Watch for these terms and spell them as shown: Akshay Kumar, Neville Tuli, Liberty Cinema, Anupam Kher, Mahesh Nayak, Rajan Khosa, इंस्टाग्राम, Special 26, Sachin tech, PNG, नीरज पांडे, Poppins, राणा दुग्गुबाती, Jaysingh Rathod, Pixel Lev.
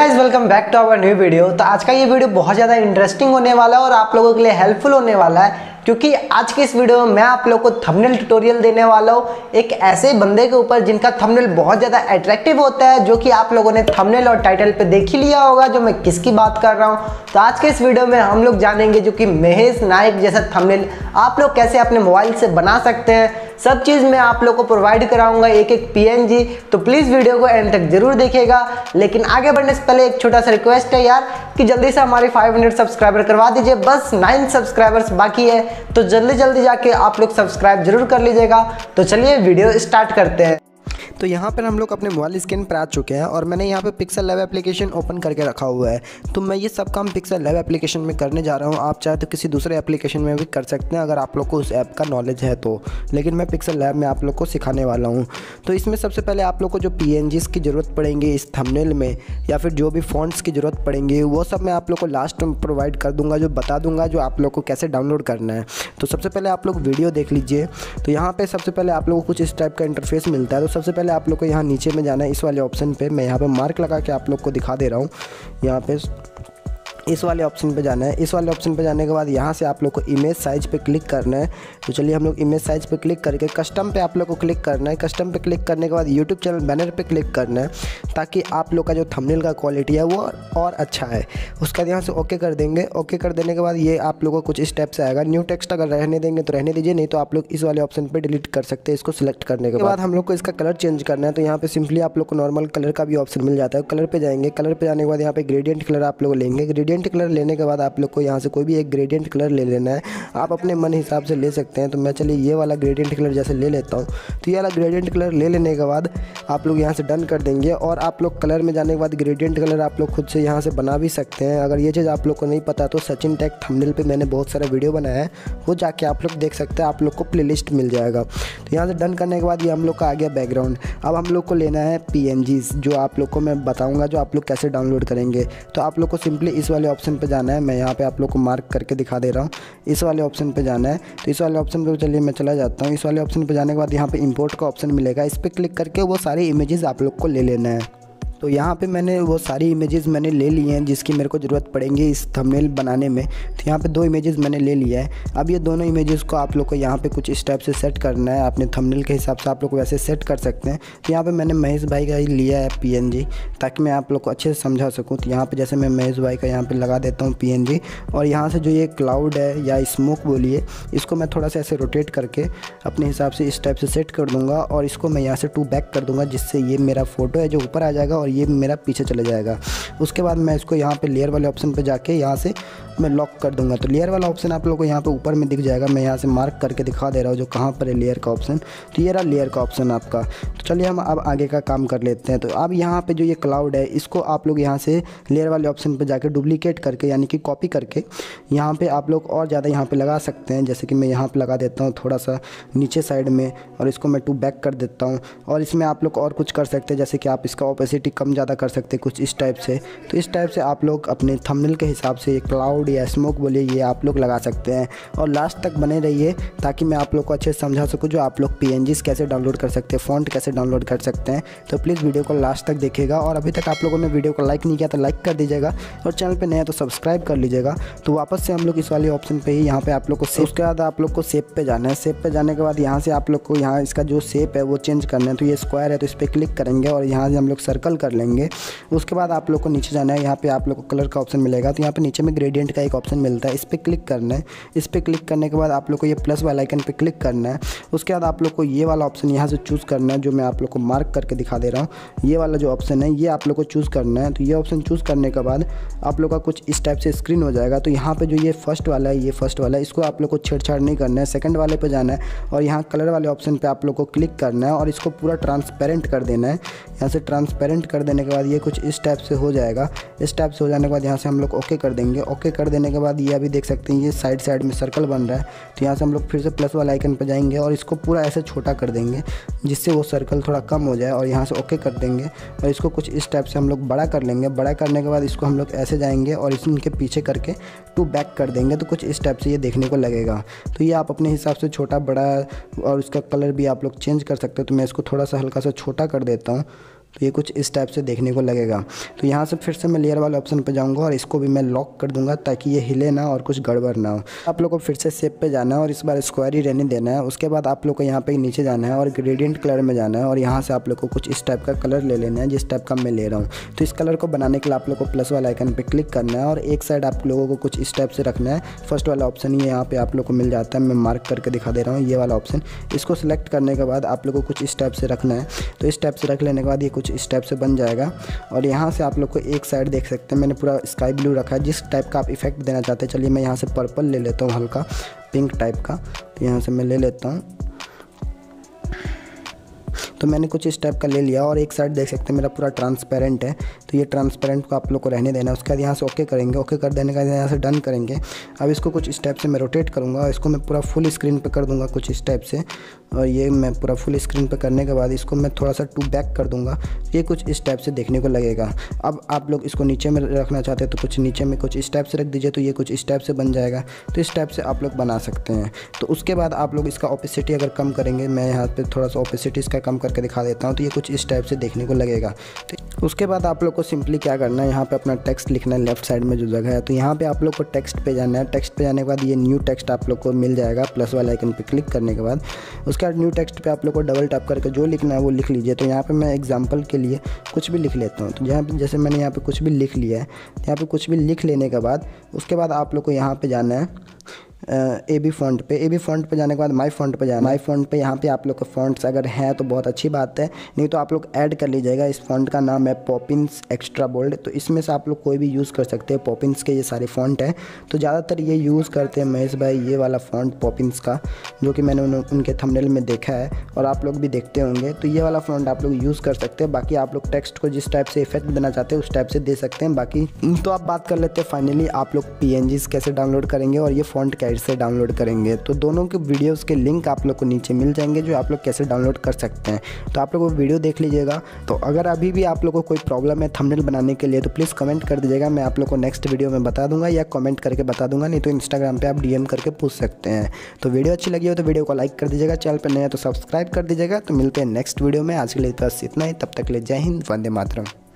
Guys welcome back to our new video. तो आज का ये वीडियो बहुत ज़्यादा इंटरेस्टिंग होने वाला है और आप लोगों के लिए हेल्पफुल होने वाला है, क्योंकि आज के इस वीडियो में मैं आप लोगों को थंबनेल ट्यूटोरियल देने वाला हूँ एक ऐसे बंदे के ऊपर जिनका थंबनेल बहुत ज़्यादा अट्रैक्टिव होता है, जो कि आप लोगों ने थंबनेल और टाइटल पे देख ही लिया होगा जो मैं किसकी बात कर रहा हूँ। तो आज के इस वीडियो में हम लोग जानेंगे जो कि महेश नायक जैसा थंबनेल आप लोग कैसे अपने मोबाइल से बना सकते हैं। सब चीज़ मैं आप लोगों को प्रोवाइड कराऊंगा एक एक PNG। तो प्लीज़ वीडियो को एंड तक जरूर देखिएगा। लेकिन आगे बढ़ने से पहले एक छोटा सा रिक्वेस्ट है यार कि जल्दी से हमारे 500 सब्सक्राइबर करवा दीजिए। बस 9 सब्सक्राइबर्स बाकी है, तो जल्दी जल्दी जाके आप लोग सब्सक्राइब जरूर कर लीजिएगा। तो चलिए वीडियो स्टार्ट करते हैं। तो यहाँ पर हम लोग अपने मोबाइल स्क्रीन पर आ चुके हैं और मैंने यहाँ पर पिक्सल लेव एप्लीकेशन ओपन करके रखा हुआ है। तो मैं ये सब काम पिक्सल लेव एप्लीकेशन में करने जा रहा हूँ। आप चाहे तो किसी दूसरे एप्लीकेशन में भी कर सकते हैं अगर आप लोग को उस ऐप का नॉलेज है तो, लेकिन मैं पिक्सल लेव में आप लोग को सिखाने वाला हूँ। तो इसमें सबसे पहले आप लोग को जो PNGs की ज़रूरत पड़ेंगी इस थंबनेल में, या फिर जो भी फॉन्ट्स की ज़रूरत पड़ेंगी, वो सब मैं आप लोग को लास्ट में प्रोवाइड कर दूँगा, जो बता दूँगा जो आप लोग को कैसे डाउनलोड करना है। तो सबसे पहले आप लोग वीडियो देख लीजिए। तो यहाँ पर सबसे पहले आप लोग को कुछ इस टाइप का इंटरफेस मिलता है। तो सबसे पहले आप लोग को यहाँ नीचे में जाना है, इस वाले ऑप्शन पे मैं यहाँ पे मार्क लगा के आप लोग को दिखा दे रहा हूँ। यहाँ पे इस वाले ऑप्शन पे जाना है। इस वाले ऑप्शन पे जाने के बाद यहाँ से आप लोग को इमेज साइज पे क्लिक करना है। तो चलिए हम लोग इमेज साइज पे क्लिक करके कस्टम पे आप लोग को क्लिक करना है। कस्टम पे क्लिक करने के बाद यूट्यूब चैनल बैनर पे क्लिक करना है, ताकि आप लोग का जो थंबनेल का क्वालिटी है वो और अच्छा है। उसका यहाँ से ओके कर देंगे। ओके कर देने के बाद ये आप लोग को कुछ इस टाइप से आएगा। न्यू टेक्स्ट अगर रहने देंगे तो रहने दीजिए, नहीं तो आप लोग इस वाले ऑप्शन पर डिलीट कर सकते हैं। इसको सिलेक्ट करने के बाद हम लोग को इसका कलर चेंज करना है। तो यहाँ पर सिंपली आप लोग को नॉर्मल कलर का भी ऑप्शन मिल जाता है। कलर पर जाएंगे। कलर पर जाने के बाद यहाँ पर ग्रेडियंट कलर आप लोग लेंगे। ग्रेडियंट कलर लेने के बाद आप लोग को यहाँ से कोई भी एक ग्रेडियंट कलर ले लेना है। आप अपने मन हिसाब से ले सकते हैं। तो मैं चलिए ये वाला ग्रेडियंट कलर जैसे ले लेता हूँ। तो ये वाला ग्रेडियंट कलर ले लेने के बाद आप लोग यहाँ से डन कर देंगे। और आप लोग कलर में जाने के बाद ग्रेडियंट कलर आप लोग खुद से यहाँ से बना भी सकते हैं। अगर ये चीज़ आप लोग को नहीं पता तो सचिन टेक थंबनेल पे मैंने बहुत सारा वीडियो बनाया है, वो जाके आप लोग देख सकते हैं। आप लोग को प्ले लिस्ट मिल जाएगा। तो यहाँ से डन करने के बाद ये हम लोग का आ गया बैकग्राउंड। अब हम लोग को लेना है PNGs, जो आप लोग को मैं बताऊँगा जो आप लोग कैसे डाउनलोड करेंगे। तो आप लोग को सिंपली इस वाले ऑप्शन पे जाना है। मैं यहाँ पे आप लोग को मार्क करके दिखा दे रहा हूँ। इस वाले ऑप्शन पे जाना है। तो इस वाले ऑप्शन पे चलिए मैं चला जाता हूँ। इस वाले ऑप्शन पे जाने के बाद यहाँ पे इंपोर्ट का ऑप्शन मिलेगा। इस पर क्लिक करके वो सारी इमेजेस आप लोग को ले लेना है। तो यहाँ पे मैंने वो सारी इमेजेस मैंने ले ली हैं जिसकी मेरे को ज़रूरत पड़ेंगी इस थंबनेल बनाने में। तो यहाँ पे 2 इमेजेस मैंने ले लिया है। अब ये दोनों इमेजेस को आप लोग को यहाँ पे कुछ इस टाइप से सेट करना है। अपने थंबनेल के हिसाब से आप लोग वैसे सेट कर सकते हैं। तो यहाँ पे मैंने महेश भाई का ही लिया है PNG, ताकि मैं आप लोग को अच्छे से समझा सकूँ। तो यहाँ पर जैसे मैं महेश भाई का यहाँ पर लगा देता हूँ PNG। और यहाँ से जो ये क्लाउड है या स्मोक बोलिए, इसको मैं थोड़ा सा ऐसे रोटेट करके अपने हिसाब से इस टाइप से सेट कर दूँगा। और इसको मैं यहाँ से 2 बैक कर दूँगा, जिससे ये मेरा फ़ोटो है जो ऊपर आ जाएगा और ये मेरा पीछे चला जाएगा। उसके बाद मैं इसको यहाँ पे लेयर वाले ऑप्शन पे जाके यहाँ से मैं लॉक कर दूंगा। तो लेयर वाला ऑप्शन आप लोगों को यहाँ पे ऊपर में दिख जाएगा। मैं यहाँ से मार्क करके दिखा दे रहा हूँ जो कहाँ पर है लेयर का ऑप्शन। तो ये रहा लेयर का ऑप्शन आपका। तो चलिए हम अब आगे का काम कर लेते हैं। तो अब यहाँ पर जो ये क्लाउड है, इसको आप लोग यहाँ से लेयर वाले ऑप्शन पर जाकर डुप्लीकेट करके यानी कि कॉपी करके यहाँ पर आप लोग और ज़्यादा यहाँ पर लगा सकते हैं। जैसे कि मैं यहाँ पर लगा देता हूँ थोड़ा सा नीचे साइड में, और इसको मैं 2 बैक कर देता हूँ। और इसमें आप लोग और कुछ कर सकते हैं, जैसे कि आप इसका ऑपेसिटी कम ज़्यादा कर सकते हैं कुछ इस टाइप से। तो इस टाइप से आप लोग अपने थंबनेल के हिसाब से ये क्लाउड या स्मोक बोलिए, ये आप लोग लगा सकते हैं। और लास्ट तक बने रहिए, ताकि मैं आप लोग को अच्छे से समझा सकूँ जो आप लोग PNGs कैसे डाउनलोड कर सकते हैं, फॉन्ट कैसे डाउनलोड कर सकते हैं। तो प्लीज़ वीडियो को लास्ट तक देखिएगा। और अभी तक आप लोगों ने वीडियो को लाइक नहीं किया तो लाइक कर दीजिएगा, और चैनल पर नया तो सब्सक्राइब कर लीजिएगा। तो वापस से हम लोग इस वाले ऑप्शन पर ही यहाँ पर आप लोग को सेव, उसके बाद आप लोग को सेव पर जाना है। सेव पर जाने के बाद यहाँ से आप लोग को यहाँ इसका जो शेप है वो चेंज करना है। तो ये स्क्वायर है तो इस पर क्लिक करेंगे और यहाँ से हम लोग सर्कल कर लेंगे। उसके बाद आप लोग को नीचे जाना है। यहाँ पे आप लोग को कलर का ऑप्शन मिलेगा। तो यहाँ पे नीचे में ग्रेडियंट का एक ऑप्शन मिलता है, इस पर क्लिक करना है। इस पर क्लिक करने के बाद आप लोग को ये प्लस वाला आइकन पे क्लिक करना है। उसके बाद आप लोग को ये वाला ऑप्शन यहाँ से चूज़ करना है, जो मैं आप लोग को मार्क करके दिखा दे रहा हूँ। ये वाला जो ऑप्शन है ये आप लोग को चूज़ करना है। तो ये ऑप्शन चूज़ करने के बाद आप लोग का कुछ इस टाइप से स्क्रीन हो जाएगा। तो यहाँ पर जो ये फर्स्ट वाला है, ये फर्स्ट वाला है, इसको आप लोग को छेड़छाड़ नहीं करना है। सेकेंड वाले पर जाना है और यहाँ कलर वाले ऑप्शन पर आप लोग को क्लिक करना है और इसको पूरा ट्रांसपेरेंट कर देना है। यहाँ से ट्रांसपेरेंट कर देने के बाद ये कुछ इस टाइप से हो जाएगा। इस टाइप से हो जाने के बाद यहाँ से हम लोग ओके कर देंगे। ओके कर देने के बाद ये अभी देख सकते हैं ये साइड साइड में सर्कल बन रहा है। तो यहाँ से हम लोग फिर से प्लस वाला आइकन पर जाएंगे और इसको पूरा ऐसे छोटा कर देंगे, जिससे वो सर्कल थोड़ा कम हो जाए। और यहाँ से ओके कर देंगे और इसको कुछ इस टाइप से हम लोग बड़ा कर लेंगे। बड़ा करने के बाद इसको हम लोग ऐसे जाएंगे और इसके पीछे करके 2 बैक कर देंगे। तो कुछ इस टाइप से ये देखने को लगेगा। तो ये आप अपने हिसाब से छोटा बड़ा और इसका कलर भी आप लोग चेंज कर सकते हो। तो मैं इसको थोड़ा सा हल्का सा छोटा कर देता हूँ। तो ये कुछ इस टाइप से देखने को लगेगा। तो यहाँ से फिर से मैं लेयर वाले ऑप्शन पे जाऊँगा और इसको भी मैं लॉक कर दूँगा ताकि ये हिले ना और कुछ गड़बड़ ना हो। आप लोग को फिर से शेप पे जाना है और इस बार स्क्वायर ही रहने देना है। उसके बाद आप लोग को यहाँ पे नीचे जाना है और ग्रेडियंट कलर में जाना है और यहाँ से आप लोग को कुछ इस टाइप का कलर ले लेना है जिस टाइप का मैं ले रहा हूँ। तो इस कलर को बनाने के लिए आप लोग को प्लस वाला आइकन पर क्लिक करना है और एक साइड आप लोगों को कुछ इस टाइप से रखना है। फर्स्ट वाला ऑप्शन ये यहाँ पर आप लोग को मिल जाता है, मैं मार्क करके दिखा दे रहा हूँ ये वाला ऑप्शन। इसको सिलेक्ट करने के बाद आप लोग को कुछ इस टाइप से रखना है। तो इस टाइप से रख लेने के बाद ये कुछ इस टाइप से बन जाएगा और यहाँ से आप लोग को एक साइड देख सकते हैं मैंने पूरा स्काई ब्लू रखा है जिस टाइप का आप इफेक्ट देना चाहते हैं। चलिए मैं यहाँ से पर्पल ले लेता हूँ, हल्का पिंक टाइप का। तो यहाँ से मैं ले लेता हूँ, तो मैंने कुछ इस टाइप का ले लिया और एक साइड देख सकते हैं मेरा पूरा ट्रांसपेरेंट है। तो ये ट्रांसपेरेंट को आप लोग को रहने देना है। उसके बाद यहाँ से ओके करेंगे, ओके कर देने के बाद यहाँ से डन करेंगे। अब इसको कुछ इस टाइप से मैं रोटेट करूँगा, इसको मैं पूरा फुल स्क्रीन पे कर दूँगा कुछ इस टाइप से। और ये मैं पूरा फुल स्क्रीन पर करने के बाद इसको मैं थोड़ा सा टू बैक कर दूँगा, ये कुछ इस टाइप से देखने को लगेगा। अब आप लोग इसको नीचे में रखना चाहते हैं तो कुछ नीचे में कुछ इस टाइप से रख दीजिए, तो ये कुछ इस टाइप से बन जाएगा। तो इस टाइप से आप लोग बना सकते हैं। तो उसके बाद आप लोग इसका ऑपेसिटी अगर कम करेंगे, मैं यहाँ पर थोड़ा सा ऑपेसिटी इसका कम करके दिखा देता हूँ, तो ये कुछ इस टाइप से देखने को लगेगा। तो उसके बाद आप लोग को सिंपली क्या करना है, यहाँ पे अपना टेक्स्ट लिखना है लेफ्ट साइड में जो जगह है। तो यहाँ पे आप लोग को टेक्स्ट पे जाना है। टेक्स्ट पे जाने के बाद ये न्यू टेक्स्ट आप लोग को मिल जाएगा प्लस वाला आइकन पे क्लिक करने के बाद। उसके बाद न्यू टेक्स्ट पे आप लोग को डबल टैप करके जो लिखना है वो लिख लीजिए। तो यहाँ पर मैं एग्जाम्पल के लिए कुछ भी लिख लेता हूँ। तो यहाँ पर जैसे मैंने यहाँ पर कुछ भी लिख लिया है, यहाँ पर कुछ भी लिख लेने के बाद उसके बाद आप लोग को यहाँ पर जाना है ए बी फॉन्ट पे जाने के बाद माई फॉन्ट पे जाना। माई फॉन्ट पे यहाँ पे आप लोग का फॉन्ट्स अगर हैं तो बहुत अच्छी बात है, नहीं तो आप लोग ऐड कर लीजिएगा। इस फॉन्ट का नाम है पॉपिन्स एक्स्ट्रा बोल्ड, तो इसमें से आप लोग कोई भी यूज़ कर सकते हैं। पॉपिन्स के ये सारे फॉन्ट हैं, तो ज़्यादातर ये यूज़ करते हैं महेश भाई ये वाला फॉन्ट पॉपिन्स का, जो कि मैंने उनके थंबनेल में देखा है और आप लोग भी देखते होंगे। तो ये वाला फॉन्ट आप लोग यूज़ कर सकते हैं। बाकी आप लोग टेक्स्ट को जिस टाइप से इफेक्ट देना चाहते हैं उस टाइप से दे सकते हैं। बाकी तो आप बात कर लेते हैं फाइनली आप लोग PNGs कैसे डाउनलोड करेंगे और ये फॉन्ट से डाउनलोड करेंगे। तो दोनों के वीडियोस के लिंक आप लोग को नीचे मिल जाएंगे जो आप लोग कैसे डाउनलोड कर सकते हैं। तो आप लोग वो वीडियो देख लीजिएगा। तो अगर अभी भी आप लोग को कोई प्रॉब्लम है थंबनेल बनाने के लिए तो प्लीज़ कमेंट कर दीजिएगा, मैं आप लोग को नेक्स्ट वीडियो में बता दूंगा या कमेंट करके बता दूंगा। नहीं तो इंस्टाग्राम पर आप DM करके पूछ सकते हैं। तो वीडियो अच्छी लगी हो तो वीडियो को लाइक कर दीजिएगा, चैनल पर नया तो सब्सक्राइब कर दीजिएगा। तो मिलते हैं नेक्स्ट वीडियो में, आज के लिए बस इतना ही। तब तक ले जय हिंद, वंदे मातरम।